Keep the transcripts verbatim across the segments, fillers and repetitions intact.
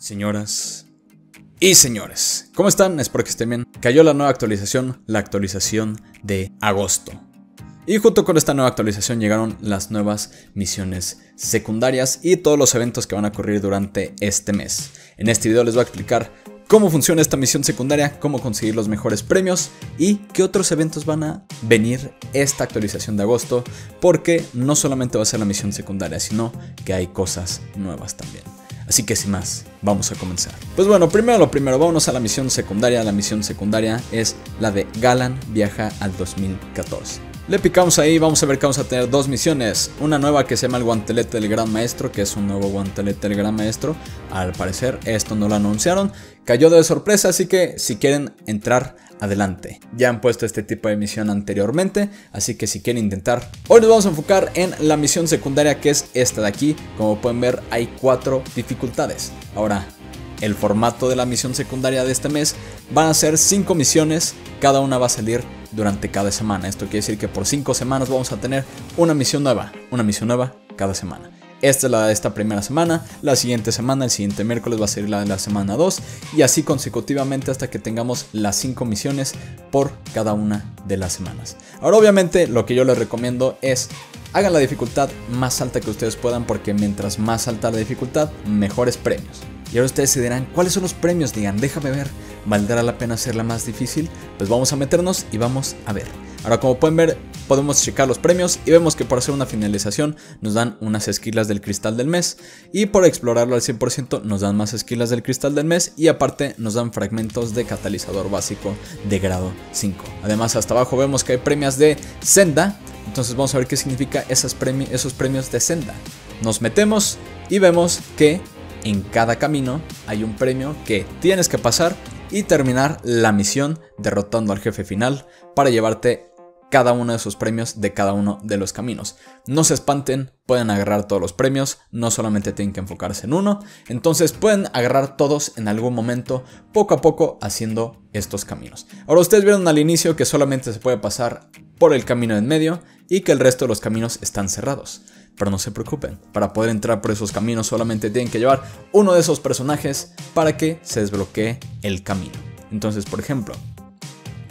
señoras y señores, ¿cómo están? Espero que estén bien. Cayó la nueva actualización, la actualización de agosto. Y junto con esta nueva actualización llegaron las nuevas misiones secundarias y todos los eventos que van a ocurrir durante este mes. En este video les voy a explicar cómo funciona esta misión secundaria, cómo conseguir los mejores premios y qué otros eventos van a venir esta actualización de agosto, porque no solamente va a ser la misión secundaria, sino que hay cosas nuevas también. Así que sin más, vamos a comenzar. Pues bueno, primero lo primero, vámonos a la misión secundaria. La misión secundaria es la de Galán viaja al dos mil catorce. Le picamos ahí, vamos a ver que vamos a tener dos misiones. Una nueva que se llama el guantelete del gran maestro, que es un nuevo guantelete del gran maestro. Al parecer esto no lo anunciaron, cayó de sorpresa, así que si quieren entrar, adelante. Ya han puesto este tipo de misión anteriormente, así que si quieren intentar. Hoy nos vamos a enfocar en la misión secundaria, que es esta de aquí. Como pueden ver, hay cuatro dificultades. Ahora, el formato de la misión secundaria de este mes van a ser cinco misiones. Cada una va a salir durante cada semana. Esto quiere decir que por cinco semanas vamos a tener una misión nueva. Una misión nueva cada semana. Esta es la de esta primera semana, la siguiente semana, el siguiente miércoles va a ser la de la semana dos y así consecutivamente hasta que tengamos las cinco misiones por cada una de las semanas. Ahora obviamente lo que yo les recomiendo es hagan la dificultad más alta que ustedes puedan, porque mientras más alta la dificultad, mejores premios. Y ahora ustedes se dirán, ¿cuáles son los premios? Digan, déjame ver, ¿valdrá la pena hacerla más difícil? Pues vamos a meternos y vamos a ver. Ahora como pueden ver, podemos checar los premios y vemos que por hacer una finalización nos dan unas esquilas del cristal del mes, y por explorarlo al cien por ciento nos dan más esquilas del cristal del mes, y aparte nos dan fragmentos de catalizador básico de grado cinco. Además hasta abajo vemos que hay premios de senda, entonces vamos a ver qué significa esas premi- esos premios de senda. Nos metemos y vemos que en cada camino hay un premio que tienes que pasar y terminar la misión derrotando al jefe final para llevarte cada uno de sus premios de cada uno de los caminos. No se espanten, pueden agarrar todos los premios, no solamente tienen que enfocarse en uno, entonces pueden agarrar todos en algún momento, poco a poco haciendo estos caminos. Ahora ustedes vieron al inicio que solamente se puede pasar por el camino en medio y que el resto de los caminos están cerrados. Pero no se preocupen, para poder entrar por esos caminos solamente tienen que llevar uno de esos personajes para que se desbloquee el camino. Entonces, por ejemplo,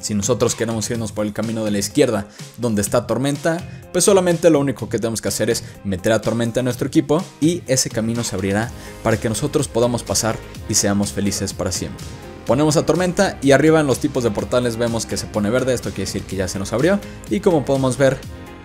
si nosotros queremos irnos por el camino de la izquierda, donde está Tormenta, pues solamente lo único que tenemos que hacer es meter a Tormenta en nuestro equipo y ese camino se abrirá para que nosotros podamos pasar y seamos felices para siempre. Ponemos a Tormenta y arriba en los tipos de portales vemos que se pone verde, esto quiere decir que ya se nos abrió, y como podemos ver,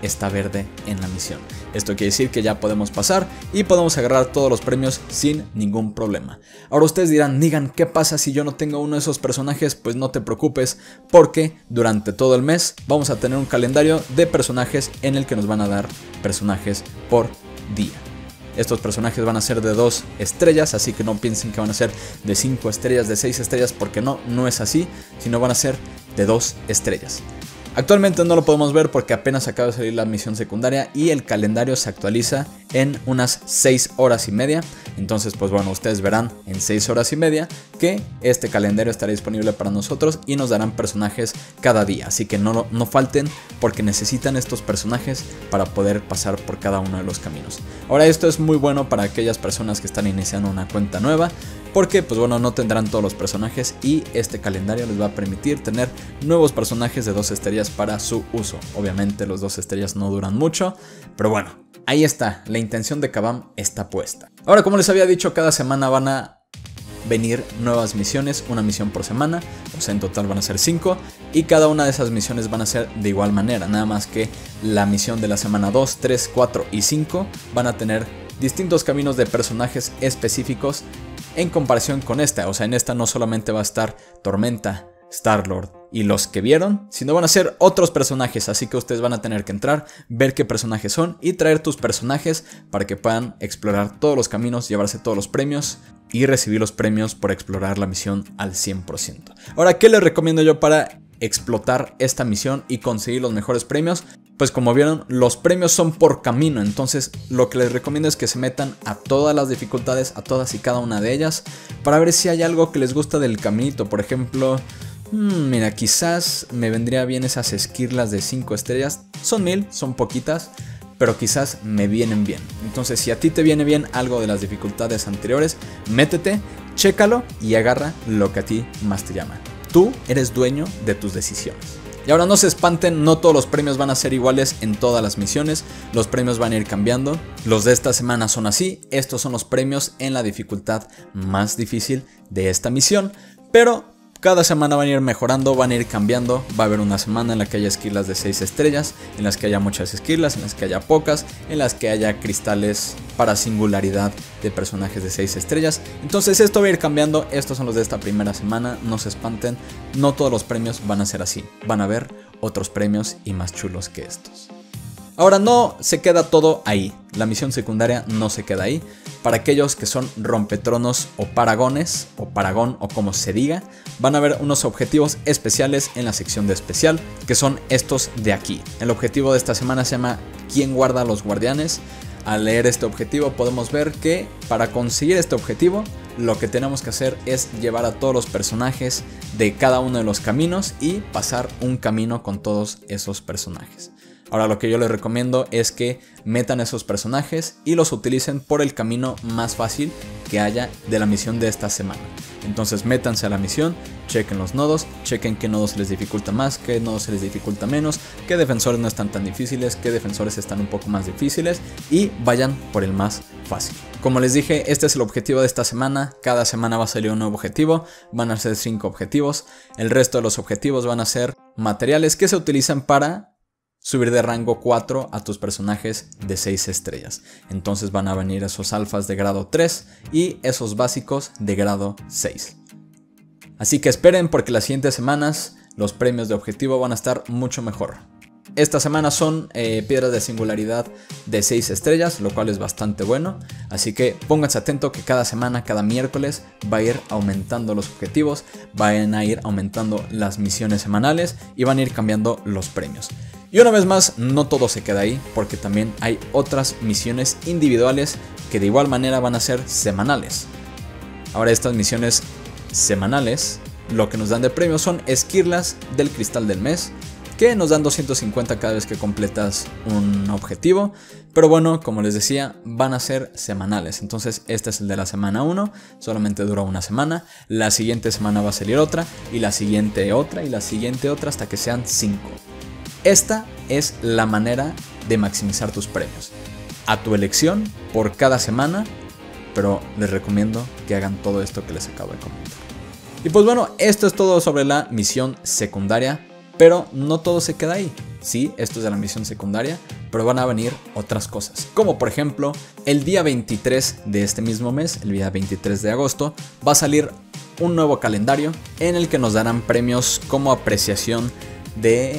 está verde en la misión. Esto quiere decir que ya podemos pasar y podemos agarrar todos los premios sin ningún problema. Ahora ustedes dirán, digan, ¿qué pasa si yo no tengo uno de esos personajes? Pues no te preocupes, porque durante todo el mes vamos a tener un calendario de personajes en el que nos van a dar personajes por día. Estos personajes van a ser de dos estrellas, así que no piensen que van a ser de cinco estrellas, de seis estrellas, porque no, no es así, sino van a ser de dos estrellas. Actualmente no lo podemos ver porque apenas acaba de salir la misión secundaria y el calendario se actualiza en unas seis horas y media. Entonces pues bueno, ustedes verán en seis horas y media que este calendario estará disponible para nosotros y nos darán personajes cada día. Así que no, no falten, porque necesitan estos personajes para poder pasar por cada uno de los caminos. Ahora esto es muy bueno para aquellas personas que están iniciando una cuenta nueva, porque pues bueno, no tendrán todos los personajes y este calendario les va a permitir tener nuevos personajes de dos estrellas para su uso. Obviamente los dos estrellas no duran mucho, pero bueno, ahí está, la intención de Kabam está puesta. Ahora, como les había dicho, cada semana van a venir nuevas misiones, una misión por semana, o sea en total van a ser cinco, y cada una de esas misiones van a ser de igual manera, nada más que la misión de la semana dos, tres, cuatro y cinco van a tener distintos caminos de personajes específicos en comparación con esta. O sea, en esta no solamente va a estar Tormenta, Star-Lord y los que vieron, sino van a ser otros personajes, así que ustedes van a tener que entrar, ver qué personajes son y traer tus personajes para que puedan explorar todos los caminos, llevarse todos los premios y recibir los premios por explorar la misión al cien por ciento. Ahora, ¿qué les recomiendo yo para explotar esta misión y conseguir los mejores premios? Pues como vieron, los premios son por camino, entonces lo que les recomiendo es que se metan a todas las dificultades, a todas y cada una de ellas, para ver si hay algo que les gusta del caminito. Por ejemplo, hmm, mira, quizás me vendría bien esas esquirlas de cinco estrellas, son mil, son poquitas, pero quizás me vienen bien. Entonces si a ti te viene bien algo de las dificultades anteriores, métete, Chécalo y agarra lo que a ti más te llama. Tú eres dueño de tus decisiones. Y ahora no se espanten, no todos los premios van a ser iguales en todas las misiones, los premios van a ir cambiando, los de esta semana son así, estos son los premios en la dificultad más difícil de esta misión, pero cada semana van a ir mejorando, van a ir cambiando, va a haber una semana en la que haya esquirlas de seis estrellas, en las que haya muchas esquirlas, en las que haya pocas, en las que haya cristales para singularidad de personajes de seis estrellas. Entonces esto va a ir cambiando, estos son los de esta primera semana, no se espanten, no todos los premios van a ser así, van a haber otros premios y más chulos que estos. Ahora no se queda todo ahí, la misión secundaria no se queda ahí, para aquellos que son rompetronos o paragones, o paragón o como se diga, van a haber unos objetivos especiales en la sección de especial, que son estos de aquí. El objetivo de esta semana se llama ¿Quién guarda a los guardianes? Al leer este objetivo podemos ver que para conseguir este objetivo lo que tenemos que hacer es llevar a todos los personajes de cada uno de los caminos y pasar un camino con todos esos personajes. Ahora lo que yo les recomiendo es que metan esos personajes y los utilicen por el camino más fácil que haya de la misión de esta semana. Entonces métanse a la misión, chequen los nodos, chequen qué nodos se les dificulta más, qué nodos se les dificulta menos, qué defensores no están tan difíciles, qué defensores están un poco más difíciles y vayan por el más fácil. Como les dije, este es el objetivo de esta semana, cada semana va a salir un nuevo objetivo, van a ser cinco objetivos, el resto de los objetivos van a ser materiales que se utilizan para subir de rango cuatro a tus personajes de seis estrellas. Entonces van a venir esos alfas de grado tres y esos básicos de grado seis. Así que esperen porque las siguientes semanas los premios de objetivo van a estar mucho mejor. Esta semana son eh, piedras de singularidad de seis estrellas, lo cual es bastante bueno. Así que pónganse atento que cada semana, cada miércoles, va a ir aumentando los objetivos, van a ir aumentando las misiones semanales y van a ir cambiando los premios. Y una vez más, no todo se queda ahí, porque también hay otras misiones individuales que de igual manera van a ser semanales. Ahora estas misiones semanales, lo que nos dan de premio son esquirlas del cristal del mes, que nos dan doscientos cincuenta cada vez que completas un objetivo. Pero bueno, como les decía, van a ser semanales. Entonces este es el de la semana uno, solamente dura una semana. La siguiente semana va a salir otra, y la siguiente otra, y la siguiente otra, hasta que sean cinco. Esta es la manera de maximizar tus premios, a tu elección por cada semana, pero les recomiendo que hagan todo esto que les acabo de comentar. Y pues bueno, esto es todo sobre la misión secundaria, pero no todo se queda ahí. Sí, esto es de la misión secundaria, pero van a venir otras cosas, como por ejemplo, el día veintitrés de este mismo mes, el día veintitrés de agosto, va a salir un nuevo calendario en el que nos darán premios como apreciación de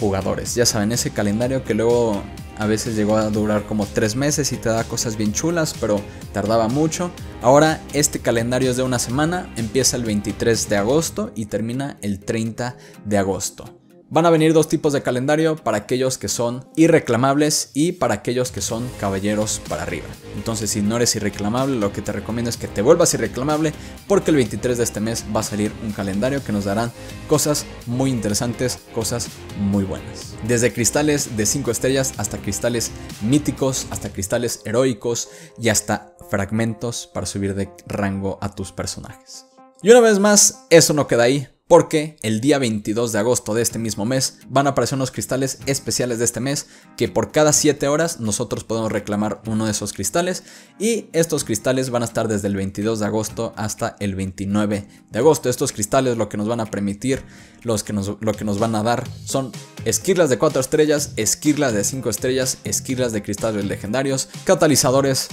jugadores. Ya saben, ese calendario que luego a veces llegó a durar como tres meses y te da cosas bien chulas, pero tardaba mucho. Ahora este calendario es de una semana, empieza el veintitrés de agosto y termina el treinta de agosto. Van a venir dos tipos de calendario, para aquellos que son irreclamables y para aquellos que son caballeros para arriba. Entonces si no eres irreclamable, lo que te recomiendo es que te vuelvas irreclamable, porque el veintitrés de este mes va a salir un calendario que nos darán cosas muy interesantes, cosas muy buenas. Desde cristales de cinco estrellas hasta cristales míticos, hasta cristales heroicos y hasta fragmentos para subir de rango a tus personajes. Y una vez más, eso no queda ahí, porque el día veintidós de agosto de este mismo mes van a aparecer unos cristales especiales de este mes, que por cada siete horas nosotros podemos reclamar uno de esos cristales, y estos cristales van a estar desde el veintidós de agosto hasta el veintinueve de agosto. Estos cristales lo que nos van a permitir, los que nos, lo que nos van a dar son esquirlas de cuatro estrellas, esquirlas de cinco estrellas, esquirlas de cristales legendarios, catalizadores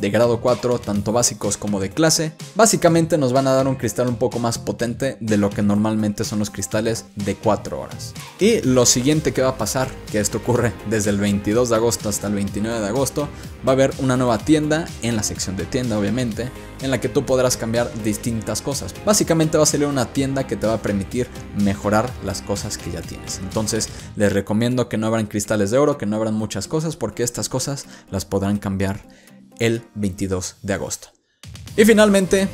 de grado cuatro, tanto básicos como de clase. Básicamente nos van a dar un cristal un poco más potente de lo que normalmente son los cristales de cuatro horas. Y lo siguiente que va a pasar, que esto ocurre desde el veintidós de agosto hasta el veintinueve de agosto, va a haber una nueva tienda, en la sección de tienda obviamente, en la que tú podrás cambiar distintas cosas. Básicamente va a salir una tienda que te va a permitir mejorar las cosas que ya tienes. Entonces les recomiendo que no abran cristales de oro, que no abran muchas cosas, porque estas cosas las podrán cambiar el veintidós de agosto. Y finalmente,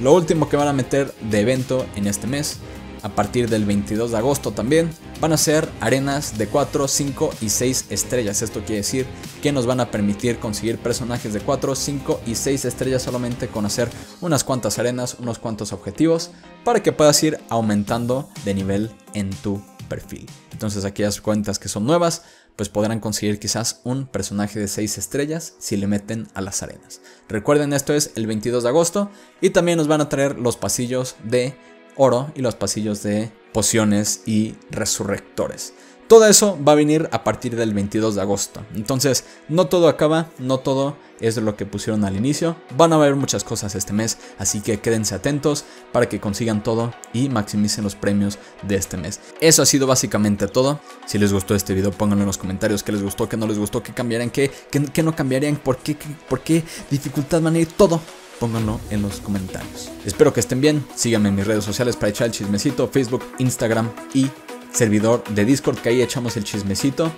lo último que van a meter de evento en este mes, a partir del veintidós de agosto también, van a ser arenas de cuatro, cinco y seis estrellas. Esto quiere decir que nos van a permitir conseguir personajes de cuatro, cinco y seis estrellas solamente con hacer unas cuantas arenas, unos cuantos objetivos, para que puedas ir aumentando de nivel en tu perfil. Entonces aquellas cuentas que son nuevas pues podrán conseguir quizás un personaje de seis estrellas si le meten a las arenas. Recuerden, esto es el veintidós de agosto, y también nos van a traer los pasillos de oro y los pasillos de pociones y resurrectores. Todo eso va a venir a partir del veintidós de agosto. Entonces, no todo acaba, no todo es lo que pusieron al inicio. Van a haber muchas cosas este mes, así que quédense atentos para que consigan todo y maximicen los premios de este mes. Eso ha sido básicamente todo. Si les gustó este video, pónganlo en los comentarios qué les gustó, qué no les gustó, qué cambiarían, qué, qué, qué no cambiarían, por qué, qué, por qué dificultad van a ir, todo. Pónganlo en los comentarios. Espero que estén bien. Síganme en mis redes sociales para echar el chismecito, Facebook, Instagram y servidor de Discord, que ahí echamos el chismecito.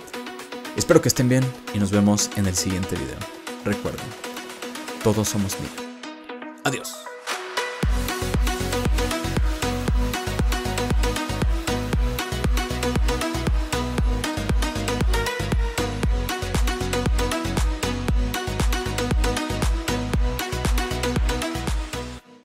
Espero que estén bien y nos vemos en el siguiente video. Recuerden, todos somos Nick. Adiós.